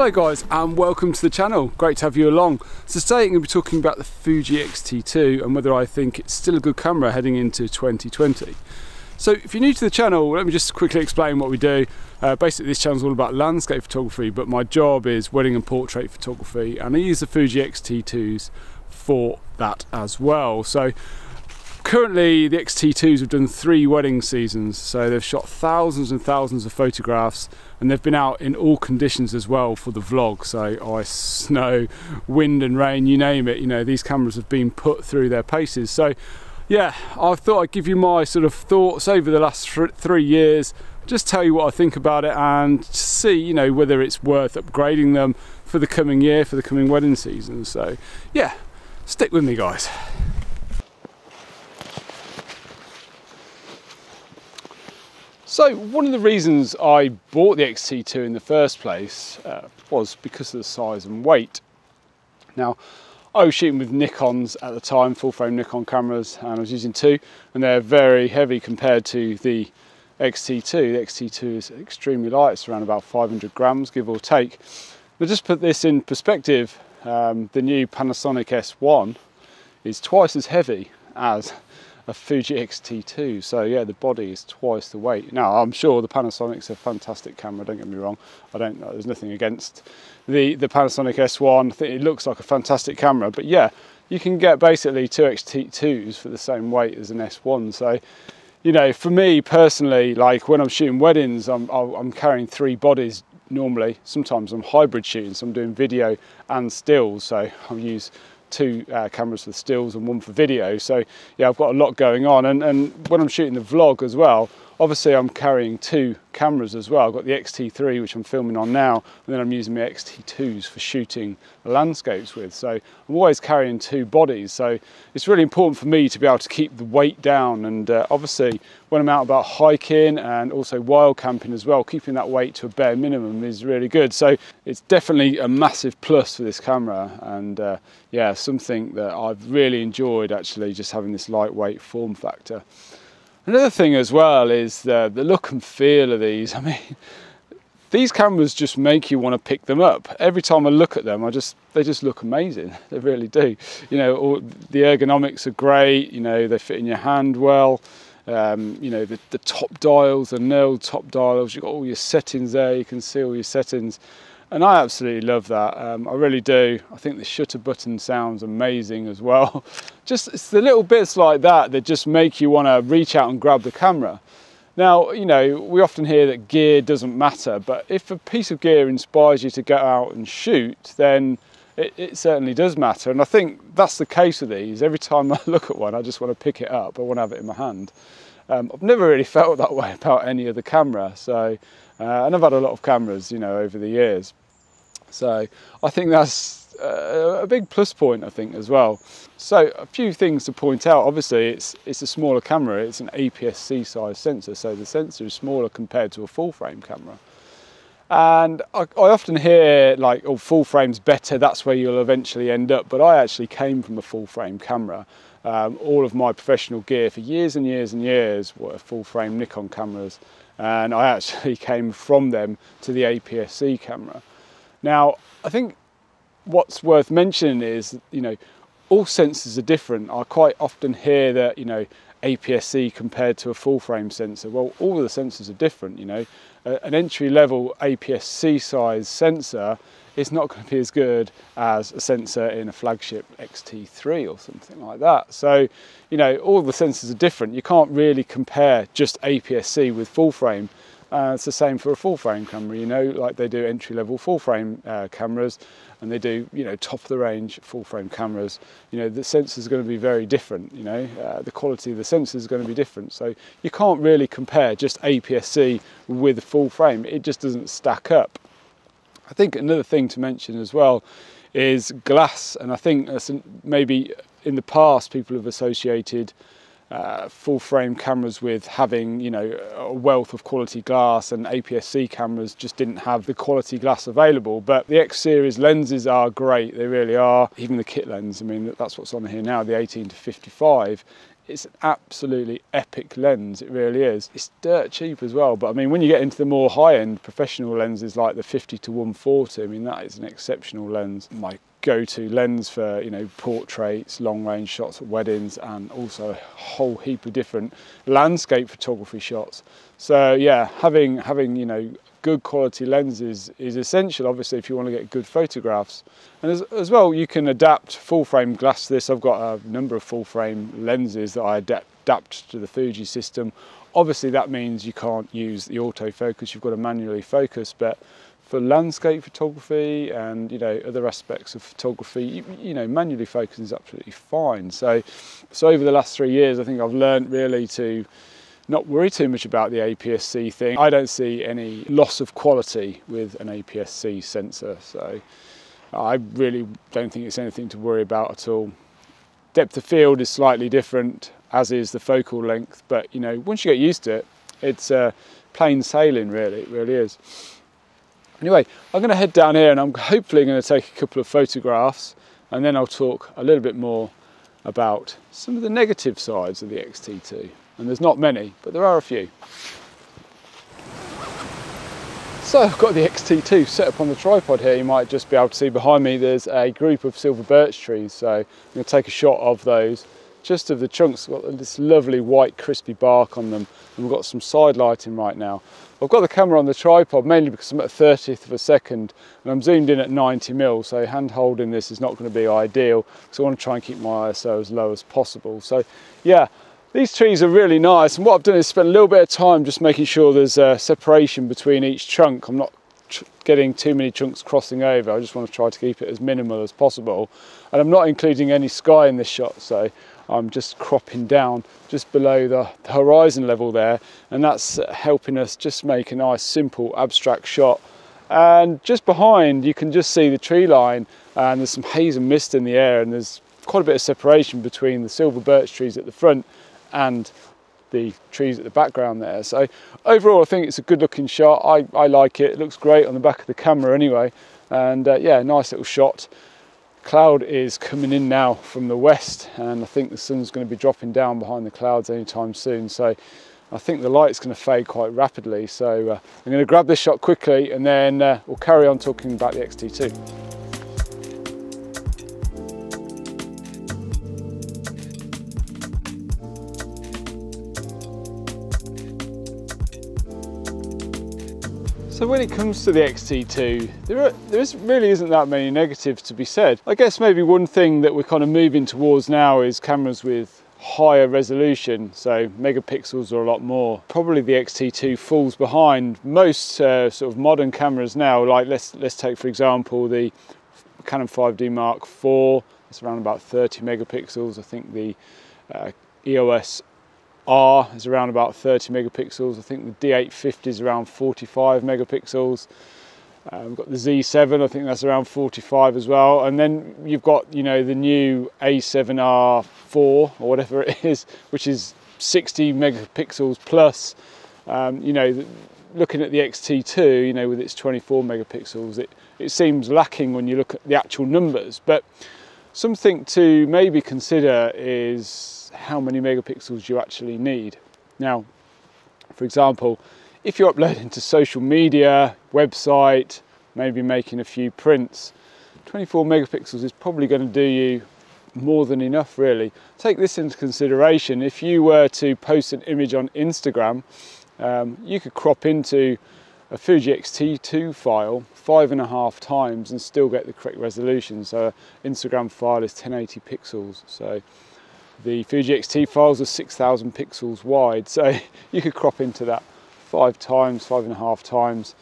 Hello guys and welcome to the channel, great to have you along. So today I'm going to be talking about the Fuji X-T2 and whether I think it's still a good camera heading into 2020. So if you're new to the channel, let me just quickly explain what we do. Basically this channel is all about landscape photography, but my job is wedding and portrait photography, and I use the Fuji X-T2s for that as well. So currently the X-T2s have done 3 wedding seasons, so they've shot thousands and thousands of photographs, and they've been out in all conditions as well for the vlog, so ice, snow, wind and rain, you name it. You know, these cameras have been put through their paces. So yeah, I thought I'd give you my sort of thoughts over the last 3 years, just tell you what I think about it and see, you know, whether it's worth upgrading them for the coming year, for the coming wedding season. So yeah, stick with me guys. So one of the reasons I bought the X-T2 in the first place was because of the size and weight. Now, I was shooting with Nikons at the time, full frame Nikon cameras, and I was using 2, and they're very heavy compared to the X-T2. The X-T2 is extremely light, it's around about 500 grams, give or take. But just put this in perspective, the new Panasonic S1 is twice as heavy as a Fuji X-T2, so yeah, the body is twice the weight. Now I'm sure the Panasonic's a fantastic camera, don't get me wrong, I don't know, there's nothing against the Panasonic S1, I think it looks like a fantastic camera, but yeah, you can get basically 2 X-T2s for the same weight as an S1, so you know, for me personally, like when I'm shooting weddings, I'm carrying 3 bodies normally. Sometimes I'm hybrid shooting, so I'm doing video and stills, so I'll use 2 cameras for stills and 1 for video. So yeah, I've got a lot going on, and when I'm shooting the vlog as well, obviously I'm carrying 2 cameras as well. I've got the X-T3 which I'm filming on now, and then I'm using my X-T2s for shooting landscapes with. So I'm always carrying 2 bodies, so it's really important for me to be able to keep the weight down, and obviously when I'm out about hiking and also wild camping as well, keeping that weight to a bare minimum is really good. So it's definitely a massive plus for this camera, and yeah, something that I've really enjoyed actually, just having this lightweight form factor. Another thing as well is the look and feel of these. I mean, these cameras just make you want to pick them up. Every time I look at them, they just look amazing. They really do. You know, all the ergonomics are great. You know, they fit in your hand well. You know, the top dials, the knurled top dials. You've got all your settings there. You can see all your settings. And I absolutely love that, I really do. I think the shutter button sounds amazing as well. Just, it's the little bits like that that just make you want to reach out and grab the camera. Now, you know, we often hear that gear doesn't matter, but if a piece of gear inspires you to go out and shoot, then it certainly does matter. And I think that's the case with these. Every time I look at one, I just want to pick it up, I want to have it in my hand. I've never really felt that way about any other camera, so, and I've had a lot of cameras, you know, over the years. So I think that's a big plus point, I think, as well. So a few things to point out. Obviously it's a smaller camera, it's an APS-C size sensor, so the sensor is smaller compared to a full frame camera. And I often hear like, oh, full frame's better, that's where you'll eventually end up, but I actually came from a full frame camera. All of my professional gear for years and years and years were full frame Nikon cameras, and I actually came from them to the APS-C camera. Now, I think what's worth mentioning is, you know, all sensors are different. I quite often hear that, you know, APS-C compared to a full frame sensor. Well, all of the sensors are different, you know. An entry level APS-C size sensor is not going to be as good as a sensor in a flagship X-T3 or something like that. So, you know, all the sensors are different. You can't really compare just APS-C with full frame. It's the same for a full frame camera, you know, like they do entry level full frame cameras, and they do, you know, top of the range full frame cameras. You know, the sensors are going to be very different, you know, the quality of the sensors is going to be different. So you can't really compare just APS-C with full frame, it just doesn't stack up. I think another thing to mention as well is glass, and I think that's maybe in the past people have associated full-frame cameras with having, you know, a wealth of quality glass, and APS-C cameras just didn't have the quality glass available. But the X series lenses are great, they really are. Even the kit lens, I mean, that's what's on here now, the 18-55. It's an absolutely epic lens, it really is. It's dirt cheap as well, but I mean, when you get into the more high-end professional lenses like the 50-140, I mean, that is an exceptional lens. My go-to lens for, you know, portraits, long-range shots at weddings, and also a whole heap of different landscape photography shots. So yeah, having you know, good quality lenses is essential, obviously, if you want to get good photographs. And as well, you can adapt full frame glass to this. I've got a number of full frame lenses that I adapt to the Fuji system. Obviously that means you can't use the autofocus, you've got to manually focus, but for landscape photography and, you know, other aspects of photography, you know, manually focusing is absolutely fine. So over the last 3 years, I think I've learned really to not worry too much about the APS-C thing. I don't see any loss of quality with an APS-C sensor, so I really don't think it's anything to worry about at all. Depth of field is slightly different, as is the focal length, but, you know, once you get used to it, it's plain sailing, really, it really is. Anyway, I'm going to head down here and I'm hopefully going to take a couple of photographs, and then I'll talk a little bit more about some of the negative sides of the X-T2. And there's not many, but there are a few. So I've got the X-T2 set up on the tripod here. You might just be able to see behind me there's a group of silver birch trees, so I'm going to take a shot of those, just of the trunks. Got this lovely white crispy bark on them, and we've got some side lighting right now. I've got the camera on the tripod mainly because I'm at 1/30 of a second and I'm zoomed in at 90mm, so hand holding this is not going to be ideal, because I want to try and keep my ISO as low as possible. So yeah, these trees are really nice, and what I've done is spend a little bit of time just making sure there's a separation between each trunk. I'm not getting too many chunks crossing over. I just want to try to keep it as minimal as possible, and I'm not including any sky in this shot, so I'm just cropping down just below the horizon level there, and that's helping us just make a nice simple abstract shot. And just behind you can just see the tree line, and there's some haze and mist in the air, and there's quite a bit of separation between the silver birch trees at the front and the trees at the background there. So overall I think it's a good looking shot. I like it. It looks great on the back of the camera anyway, and yeah, nice little shot. Cloud is coming in now from the west, and I think the sun's going to be dropping down behind the clouds anytime soon, so I think the light's going to fade quite rapidly. So I'm going to grab this shot quickly, and then we'll carry on talking about the X-T2. So when it comes to the X-T2, there really isn't that many negatives to be said. I guess maybe one thing that we're kind of moving towards now is cameras with higher resolution, so megapixels or a lot more. Probably the X-T2 falls behind most sort of modern cameras now. Like let's take for example the Canon 5D Mark IV. It's around about 30 megapixels. I think the EOS R is around about 30 megapixels. I think the D850 is around 45 megapixels. We've got the Z7, I think that's around 45 as well. And then you've got, you know, the new A7R4 or whatever it is, which is 60 megapixels plus. You know, looking at the X-T2, you know, with its 24 megapixels, it seems lacking when you look at the actual numbers. But something to maybe consider is how many megapixels you actually need. Now, for example, if you're uploading to social media, website, maybe making a few prints, 24 megapixels is probably going to do you more than enough, really. Take this into consideration. If you were to post an image on Instagram, you could crop into a Fuji X-T2 file 5.5 times and still get the correct resolution. So Instagram file is 1080 pixels. So the Fuji X-T files are 6,000 pixels wide, so you could crop into that 5.5 times,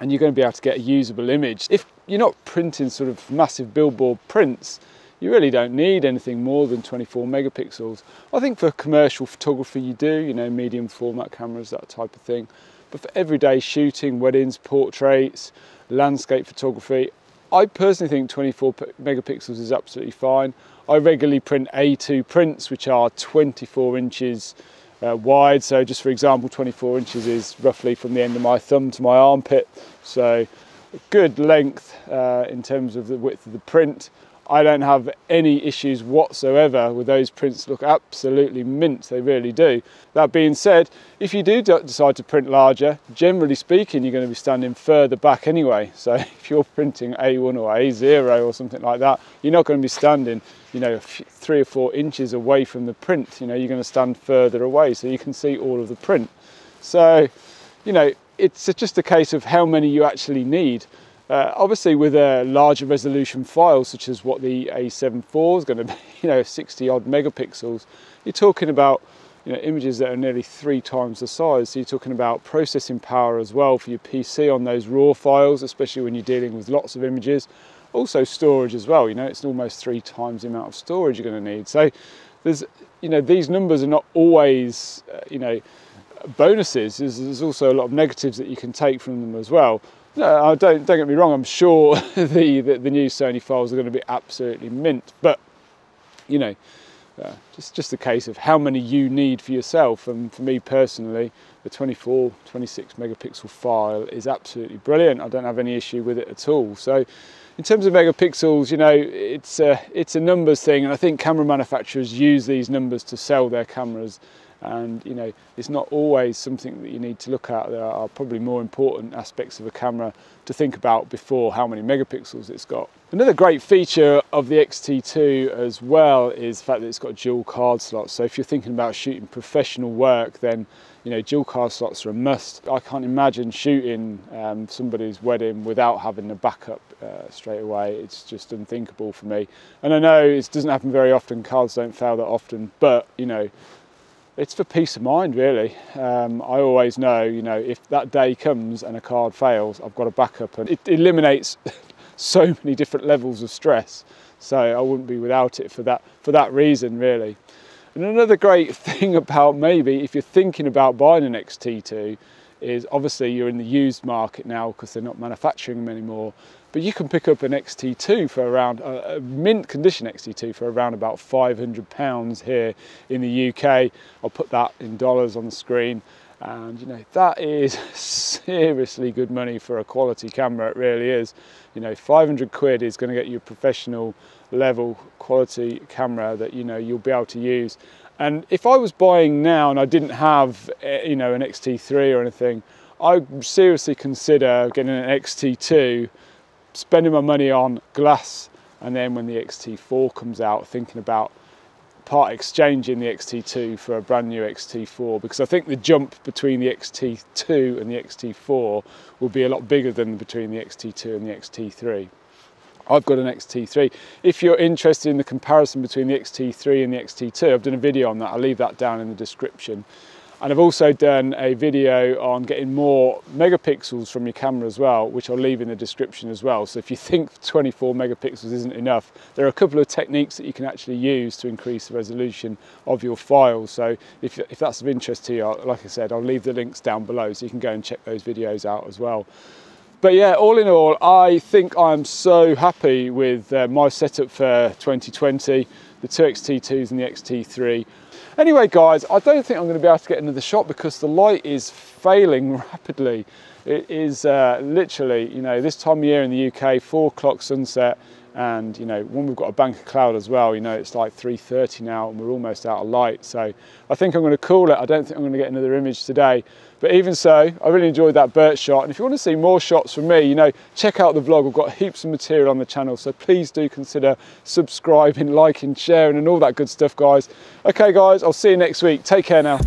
and you're going to be able to get a usable image. If you're not printing sort of massive billboard prints, you really don't need anything more than 24 megapixels. I think for commercial photography you do, you know, medium format cameras, that type of thing. But for everyday shooting, weddings, portraits, landscape photography, I personally think 24 megapixels is absolutely fine. I regularly print A2 prints, which are 24 inches wide. So just for example, 24 inches is roughly from the end of my thumb to my armpit. So a good length in terms of the width of the print. I don't have any issues whatsoever with those prints. Look absolutely mint, they really do. That being said, if you do decide to print larger, generally speaking, you're going to be standing further back anyway. So if you're printing A1 or A0 or something like that, you're not going to be standing, you know, 3 or 4 inches away from the print. You know, you're going to stand further away so you can see all of the print. So, you know, it's just a case of how many you actually need. Obviously, with a larger resolution file, such as what the A7IV is going to be, you know, 60-odd megapixels, you're talking about, you know, images that are nearly 3 times the size. So you're talking about processing power as well for your PC on those RAW files, especially when you're dealing with lots of images. Also storage as well, you know, it's almost 3 times the amount of storage you're going to need. So there's, you know, these numbers are not always, you know, bonuses. There's also a lot of negatives that you can take from them as well. No, I don't get me wrong, I'm sure the new Sony files are going to be absolutely mint, but, you know, just a case of how many you need for yourself. And for me personally, the 24, 26 megapixel file is absolutely brilliant. I don't have any issue with it at all. So in terms of megapixels, you know, it's a numbers thing, and I think camera manufacturers use these numbers to sell their cameras. And, you know, it's not always something that you need to look at. There are probably more important aspects of a camera to think about before how many megapixels it's got. Another great feature of the X-T2 as well is the fact that it's got dual card slots. So if you're thinking about shooting professional work, then, you know, dual card slots are a must. I can't imagine shooting somebody's wedding without having a backup straight away. It's just unthinkable for me. And I know it doesn't happen very often, cards don't fail that often, but, you know, it's for peace of mind, really. I always know, you know, if that day comes and a card fails, I've got a backup, and it eliminates so many different levels of stress. So I wouldn't be without it for that reason, really. And another great thing about, maybe if you're thinking about buying an X-T2, is obviously you're in the used market now because they're not manufacturing them anymore. But you can pick up an X-T2 for around, a mint condition X-T2 for around about £500 here in the UK. I'll put that in dollars on the screen. And, you know, that is seriously good money for a quality camera, it really is. You know, 500 quid is going to get you a professional level quality camera that, you know, you'll be able to use. And if I was buying now and I didn't have, you know, an X-T3 or anything, I'd seriously consider getting an X-T2, spending my money on glass, and then when the X-T4 comes out, thinking about part exchanging the X-T2 for a brand new X-T4, because I think the jump between the X-T2 and the X-T4 will be a lot bigger than between the X-T2 and the X-T3. I've got an X-T3. If you're interested in the comparison between the X-T3 and the X-T2, I've done a video on that. I'll leave that down in the description. And I've also done a video on getting more megapixels from your camera as well, which I'll leave in the description as well. So if you think 24 megapixels isn't enough, there are a couple of techniques that you can actually use to increase the resolution of your files. So if that's of interest to you, like I said, I'll leave the links down below so you can go and check those videos out as well. But yeah, all in all, I think I'm so happy with my setup for 2020, the two X-T2s and the X-T3. Anyway, guys, I don't think I'm going to be able to get another shot because the light is failing rapidly. It is literally, you know, this time of year in the UK, 4 o'clock sunset, and, you know, when we've got a bank of cloud as well, you know, it's like 3:30 now and we're almost out of light. So I think I'm going to call it. I don't think I'm going to get another image today, but even so, I really enjoyed that bird shot. And if you want to see more shots from me, you know, check out the vlog. We've got heaps of material on the channel, so please do consider subscribing, liking, sharing, and all that good stuff, guys. Okay, guys, I'll see you next week. Take care now.